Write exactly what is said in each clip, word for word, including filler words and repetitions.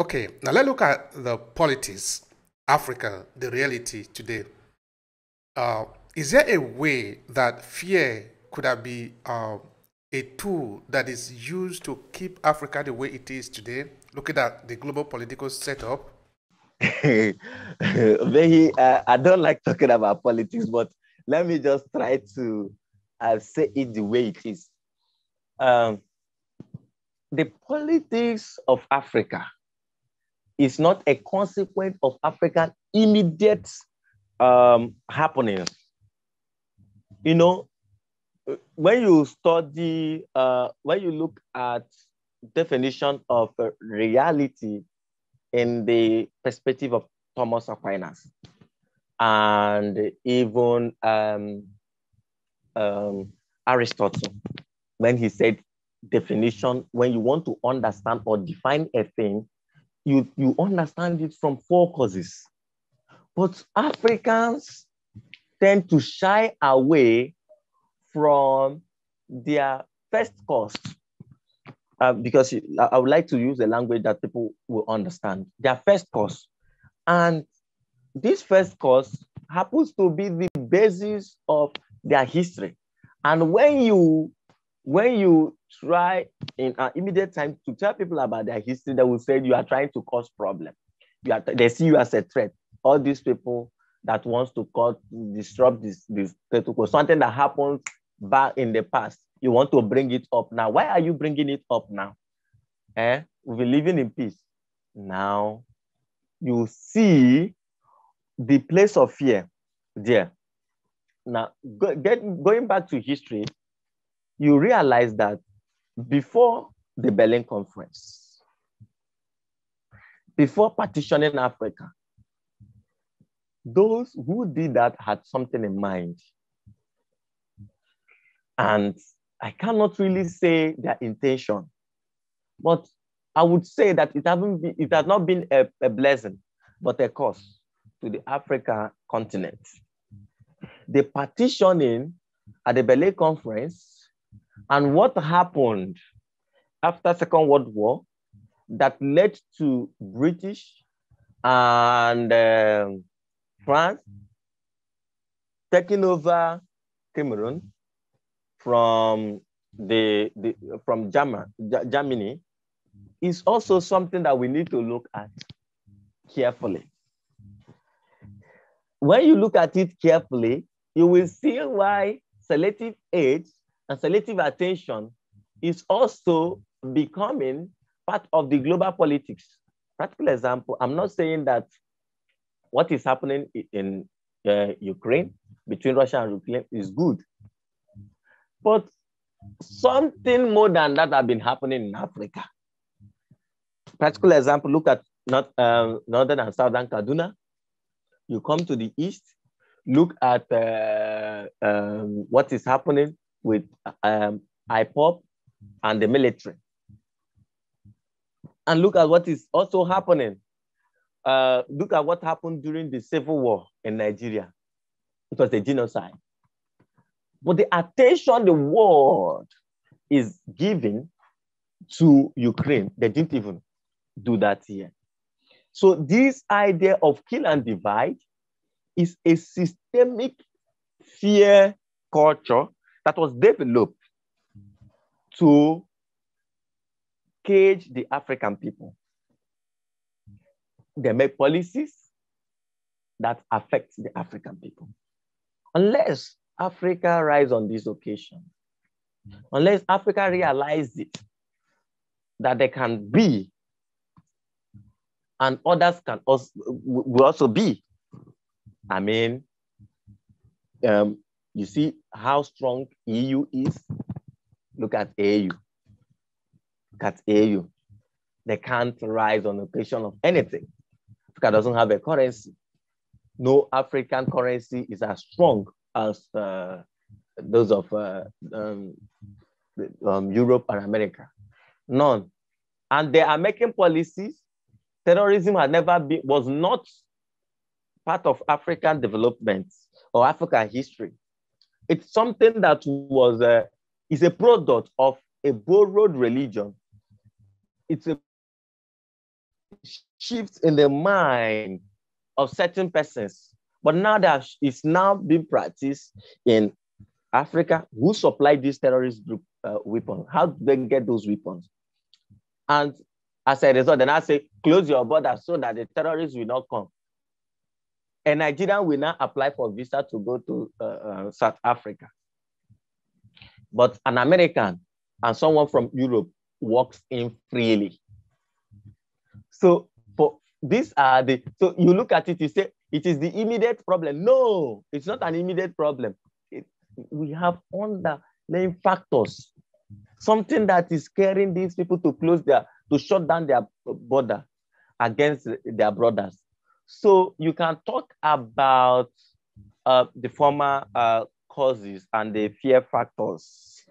Okay, now let's look at the politics, Africa, the reality today. Uh, is there a way that fear could have been uh, a tool that is used to keep Africa the way it is today, looking at the global political setup? Maybe, uh, I don't like talking about politics, but let me just try to uh, say it the way it is. Um, the politics of Africa is not a consequence of African immediate um, happening. You know, when you study, uh, when you look at definition of reality in the perspective of Thomas Aquinas, and even um, um, Aristotle, when he said definition, when you want to understand or define a thing, you, you understand it from four causes. But Africans tend to shy away from their first cause, uh, because I would like to use a language that people will understand, their first cause. And this first cause happens to be the basis of their history. And when you, when you try in an immediate time to tell people about their history, they will say you are trying to cause problem. You are, they see you as a threat. All these people that wants to cause, disrupt this, this something that happened back in the past. You want to bring it up now. Why are you bringing it up now? Eh? We'll be living in peace. Now, you see the place of fear there. Now, go, get, going back to history, you realize that before the Berlin Conference, before partitioning Africa, those who did that had something in mind. And I cannot really say their intention, but I would say that it, haven't been, it has not been a, a blessing, but a curse to the Africa continent. The partitioning at the Berlin Conference and what happened after Second World War that led to British and uh, France taking over Cameroon from the, the from German, Germany is also something that we need to look at carefully. When you look at it carefully, you will see why selective aid and selective attention is also becoming part of the global politics. Practical example, I'm not saying that what is happening in uh, Ukraine, between Russia and Ukraine, is good. But something more than that has been happening in Africa. Practical example, look at not, um, Northern and Southern Kaduna. You come to the East, look at uh, um, what is happening with um, I P O B and the military. And look at what is also happening. Uh, look at what happened during the Civil War in Nigeria. It was a genocide. But the attention the world is giving to Ukraine, they didn't even do that here. So this idea of kill and divide is a systemic fear culture that was developed to cage the African people. They make policies that affect the African people. Unless Africa rise on this occasion, unless Africa realizes it, that they can be, and others can also, will also be. I mean, um, you see how strong E U is? Look at A U, look at A U. They can't rise on occasion of anything. Africa doesn't have a currency. No African currency is as strong as uh, those of uh, um, um, Europe and America. None. And they are making policies. Terrorism had never been, was not part of African development or African history. It's something that was a, is a product of a borrowed religion. It's a shifts in the mind of certain persons. But now that it's now being practiced in Africa, who supplied this terrorist group uh, weapon? How do they get those weapons? And as a result, then I say, close your border so that the terrorists will not come. And Nigeria will now apply for visa to go to uh, uh, South Africa. But an American and someone from Europe walks in freely. So for these are the, so you look at it, you say, it is the immediate problem. No, it's not an immediate problem. It, we have underlying factors. Something that is scaring these people to close their, to shut down their border against their brothers. So you can talk about uh, the former uh, causes and the fear factors.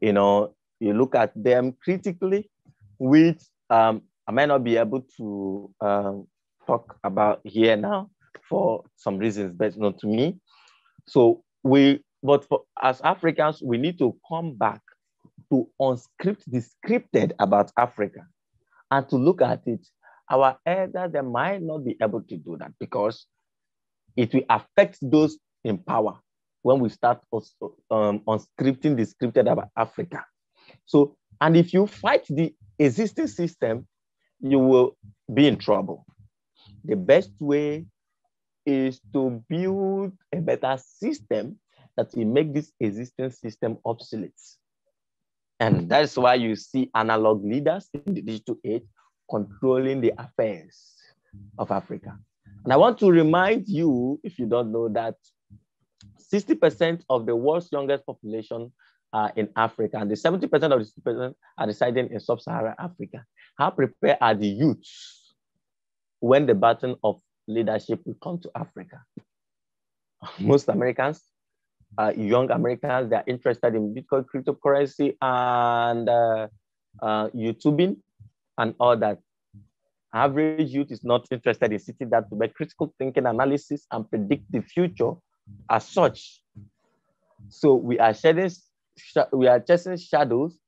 You know, you look at them critically, which um, I might not be able to um, talk about here now for some reasons, but not to me. So we, but for, as Africans, we need to come back to unscript the scripted about Africa and to look at it. Our elders, they might not be able to do that because it will affect those in power when we start also, um, unscripting the scripted about Africa. So, and if you fight the existing system, you will be in trouble. The best way is to build a better system that will make this existing system obsolete. And that's why you see analog leaders in the digital age controlling the affairs of Africa. And I want to remind you, if you don't know, that sixty percent of the world's youngest population are in Africa, and the seventy percent of the sixty percent are residing in sub-Saharan Africa. How prepared are the youths when the baton of leadership will come to Africa? Most Americans, Uh, young Americans, they are interested in Bitcoin, cryptocurrency, and uh, uh, YouTubing, and all that. Average youth is not interested in sitting down to make critical thinking, analysis, and predict the future as such. So we are shedding, sh we are chasing shadows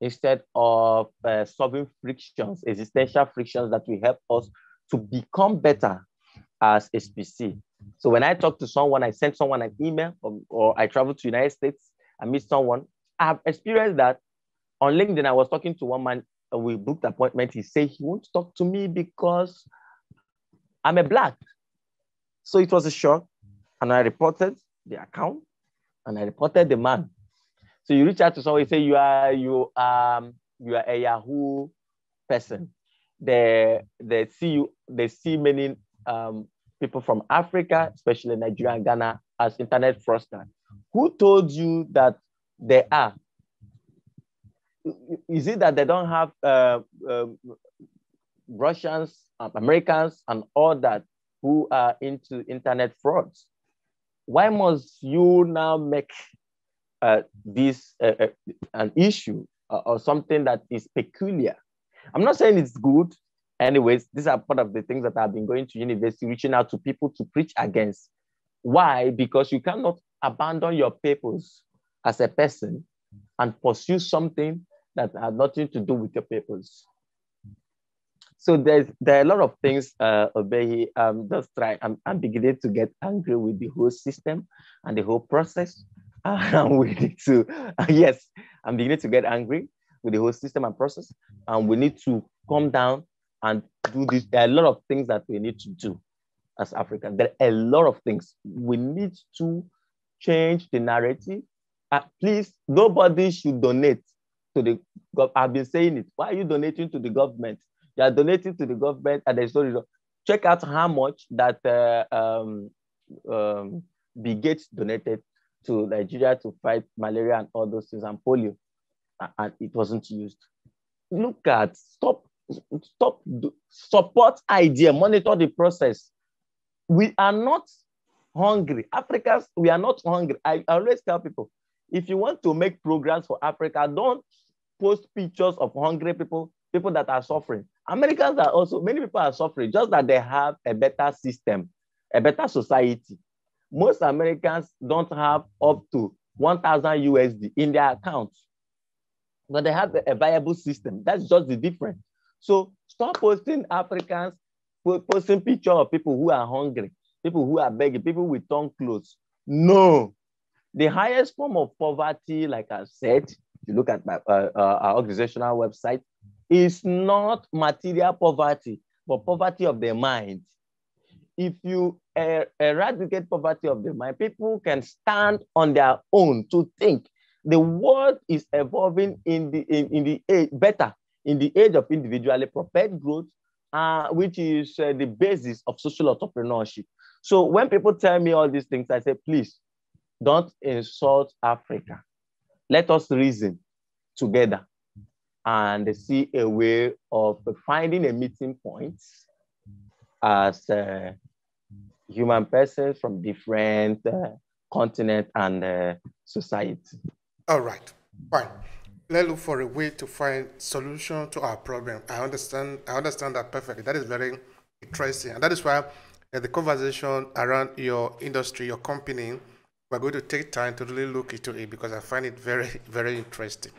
instead of uh, solving frictions, existential frictions that will help us to become better as a species. So when I talk to someone, I send someone an email, or, or I travel to the United States, I meet someone. I have experienced that. On LinkedIn, I was talking to one man, we booked an appointment. He said he won't talk to me because I'm a Black. So it was a shock. And I reported the account and I reported the man. So you reach out to someone, you say you are, you, um, you are a Yahoo person. They, they, see, you, they see many um, people from Africa, especially Nigeria and Ghana, as internet fraudsters. Who told you that they are? Is it that they don't have uh, uh, Russians, and Americans, and all that who are into internet frauds? Why must you now make uh, this uh, an issue or, or something that is peculiar? I'm not saying it's good. Anyways, these are part of the things that I've been going to university, reaching out to people to preach against. Why? Because you cannot abandon your purpose as a person and pursue something that has nothing to do with your purpose. So there's, there are a lot of things, uh, Obehi, um, just try. I'm, I'm beginning to get angry with the whole system and the whole process. And we need to, uh, yes, I'm beginning to get angry with the whole system and process. And we need to calm down and do this. There are a lot of things that we need to do as Africans. There are a lot of things. We need to change the narrative. Uh, please, nobody should donate to the government. I've been saying it. Why are you donating to the government? You are donating to the government and there's no result. Check out how much that uh, um, um, Bill Gates donated to Nigeria to fight malaria and all those things and polio. And it wasn't used. Look at, stop Stop, support idea, monitor the process. We are not hungry. Africans, we are not hungry. I always tell people, if you want to make programs for Africa, don't post pictures of hungry people, people that are suffering. Americans are also, many people are suffering, just that they have a better system, a better society. Most Americans don't have up to one thousand U S D in their accounts, but they have a viable system. That's just the difference. So stop posting Africans, posting pictures of people who are hungry, people who are begging, people with tongue clothes. No. The highest form of poverty, like I said, if you look at my, uh, uh, our organizational website, is not material poverty, but poverty of the mind. If you er eradicate poverty of the mind, people can stand on their own to think. The world is evolving in the, in, in the age, better in the age of individually propelled growth, uh, which is uh, the basis of social entrepreneurship. So when people tell me all these things, I say, please, don't insult Africa. Let us reason together and see a way of finding a meeting point as uh, human persons from different uh, continent and uh, society. All right, fine. Let's look for a way to find solution to our problem. I understand. I understand that perfectly. That is very interesting, and that is why uh, the conversation around your industry, your company, we're going to take time to really look into it because I find it very, very interesting.